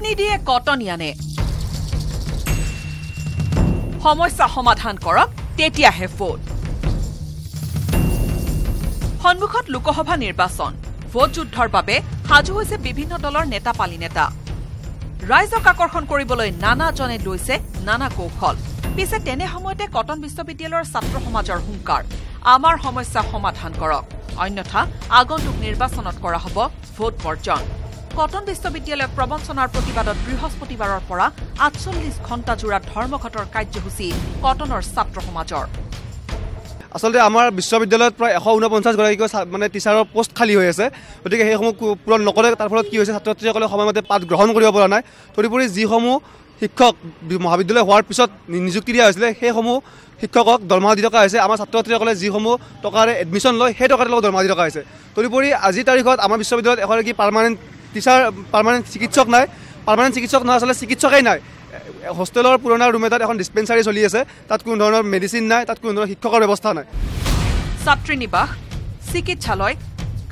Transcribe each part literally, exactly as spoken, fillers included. হাত নিদিয়ে কটন ইয়ানে সমস্যা সমাধান কৰক তেতিয়াহে ভোট সন্মুখত লোকসভা নিৰ্বাচন ভোট যুদ্ধৰ বাবে হাজু হৈছে বিভিন্ন দলৰ নেতা পালি নেতা ৰাইজক আকৰ্ষণ কৰিবলৈ নানা জনে লৈছে নানা কৌশল পিছে তেনে সময়তে কটন বিশ্ববিদ্যালয়ৰ ছাত্ৰ সমাজৰ হুংকাৰ আমাৰ সমস্যা সমাধান কৰক অন্যথা আগন্তুক নিৰ্বাচনত কৰা হ'ব ভোট বৰ্জন কটন বিশ্ববিদ্যালয়ৰ প্ৰবঞ্চনাৰ প্ৰতিবাদত বৃহস্পতিবাৰৰ পৰা আঠচল্লিশ ঘণ্টা জোৰা ধৰ্মঘটৰ কাৰ্যসূচী কটনৰ ছাত্ৰ সমাজৰ আসলে আমাৰ বিশ্ববিদ্যালয়ত প্ৰায় এশ ঊনপঞ্চাশ গৰাকী মানে টিচাৰৰ পোষ্ট খালি হৈ আছে অতিকে সেই সমূহ পূৰণ নকৰে তাৰ ফলত কি হৈছে ছাত্ৰছাত্ৰীসকলে সময়মতে পাঠ গ্ৰহণ কৰিব পৰা নাই তৰিপৰি যি সমূহ শিক্ষক মহাবিদ্যালয় হোৱাৰ পিছত নিযুক্তি দিয়া হৈছিল সেই সমূহ শিক্ষকক দৰমহা দি থকা হৈছে আমাৰ ছাত্ৰছাত্ৰীসকলে যি সমূহ টকাৰে এডমিশ্যন লয় সেই টকাৰ লগত দৰমহা দি থকা হৈছে তৰিপৰি আজি তাৰিখত আমাৰ বিশ্ববিদ্যালয়ত এগৰাকী পাৰ্মানেণ্ট টিচাৰ পাৰ্মানেণ্ট চিকিৎসক নাই পাৰ্মানেণ্ট চিকিৎসক নহয় আচলতে চিকিৎসকেই নাই হোস্টেলৰ পুৰণা ৰুম এটাত এখন ডিসপেন্সাৰী চলি আছে তাত কোনো ধৰণৰ মেডিচিন নাই তাত কোনো ধৰণৰ শিক্ষকৰ ব্যৱস্থা নাই ছাত্ৰী নিবাস চিকিৎসালয়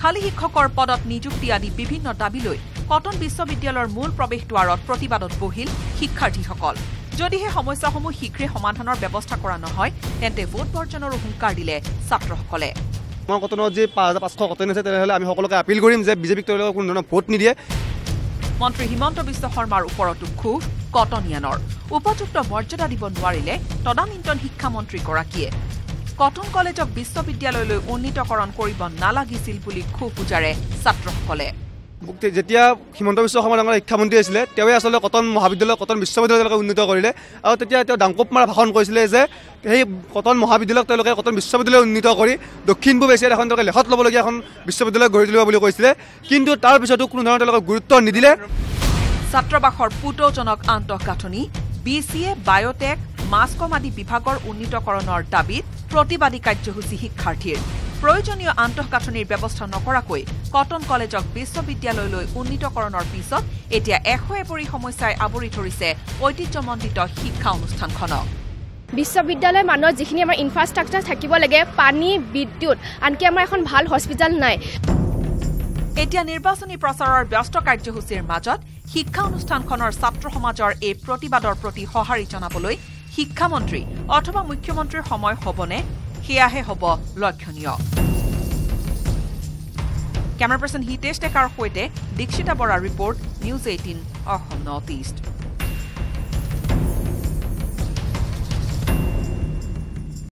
খালী শিক্ষকৰ পদত নিযুক্তি আদি বিভিন্ন দাবী লৈ কটন বিশ্ববিদ্যালয়ৰ মূল প্ৰৱেশদ্বাৰত প্ৰতিবাদত বহিল শিক্ষাৰ্থীসকল যদিহে সমস্যাসমূহ শীঘ্ৰে সমাধানৰ ব্যৱস্থা কৰা নহয় তেন্তে ভোট বৰ্জনৰ হুংকাৰ দিলে ছাত্ৰসকলে মই কটনৰ যে পাঁচশ কটন আছে তেনেহলে আমি সকলোকে আপিল কৰিম যে বিজেপিক তেওঁলোকে কোনো ধৰণৰ ভোট নিদিয়ে মন্ত্ৰী হিমন্ত বিশ্ব শৰ্মাৰ ওপৰতো খুব কটনিয়ানৰ উপযুক্ত মৰ্যাদা দিব নোৱাৰিলে তদানীন্তন শিক্ষামন্ত্ৰীগৰাকীয়ে কটন কলেজক বিশ্ববিদ্যালয়লৈ উন্নীতকৰণ কৰিব নালাগিছিল বুলি খুব উজাৰে ছাত্ৰসকলে যেতিয়া হিমন্ত বিশ্ব শৰ্মা ডাঙৰ শিক্ষামন্ত্ৰী আছিল তেওঁ আচলতে কটন মহাবিদ্যালয় কটন বিশ্ববিদ্যালয়লৈ উন্নীত কৰিলে আৰু তেতিয়া তেওঁ ডাংকোপ মাৰা ভাষণ কৰিছিলে যে সেই কটন মহাবিদ্যালয়ক তেওঁলোকে কটন বিশ্ববিদ্যালয়লৈ উন্নীত কৰি দক্ষিণ পূব এছিয়াত এখন তেওঁলোকে লেখত ল'বলগীয়া এখন বিশ্ববিদ্যালয় গঢ়ি তুলিব বুলি কৈছিলে কিন্তু তাৰ পিছতো কোনো ধৰণৰ তেওঁলোকে গুৰুত্ব নিদিলে ছাত্ৰবাসৰ পুতৌজনক আন্তঃগাঁথনি B C A biotech mass comm আদি বিভাগৰ উন্নীতকৰণৰ দাবীত প্ৰতিবাদী কাৰ্যসূচী শিক্ষাৰ্থীৰ প্ৰয়োজনীয় আন্তঃগাঁথনিৰ ব্যৱস্থা নকৰাকৈ কটন কলেজক বিশ্ববিদ্যালয়লৈ উন্নীতকৰণৰ পিছত এতিয়া এশ এপৰি সমস্যাই আৱৰি ধৰিছে ঐতিহ্যমণ্ডিত শিক্ষা অনুষ্ঠানখনক বিশ্ববিদ্যালয় মানৰ যিখিনি আমাৰ ইনফ্ৰাষ্ট্ৰাকচাৰ থাকিব লাগে পানী বিদ্যুৎ আনকি আমাৰ এখন ভাল হস্পিটেল নাই এতিয়া নিৰ্বাচনী প্ৰচাৰৰ ব্যস্ত কাৰ্যসূচীৰ মাজত শিক্ষা অনুষ্ঠানখনৰ ছাত্ৰ সমাজৰ এই প্ৰতিবাদৰ প্ৰতি সঁহাৰি জনাবলৈ শিক্ষামন্ত্ৰী অথবা মুখ্যমন্ত্ৰীৰ সময় হ'বনে সেয়াহে হ'ব লক্ষণীয় কেমেৰা পাৰ্চন হিতেশ ডেকাৰ সৈতে দীক্ষিতা বৰাৰ report news eighteen Assam North east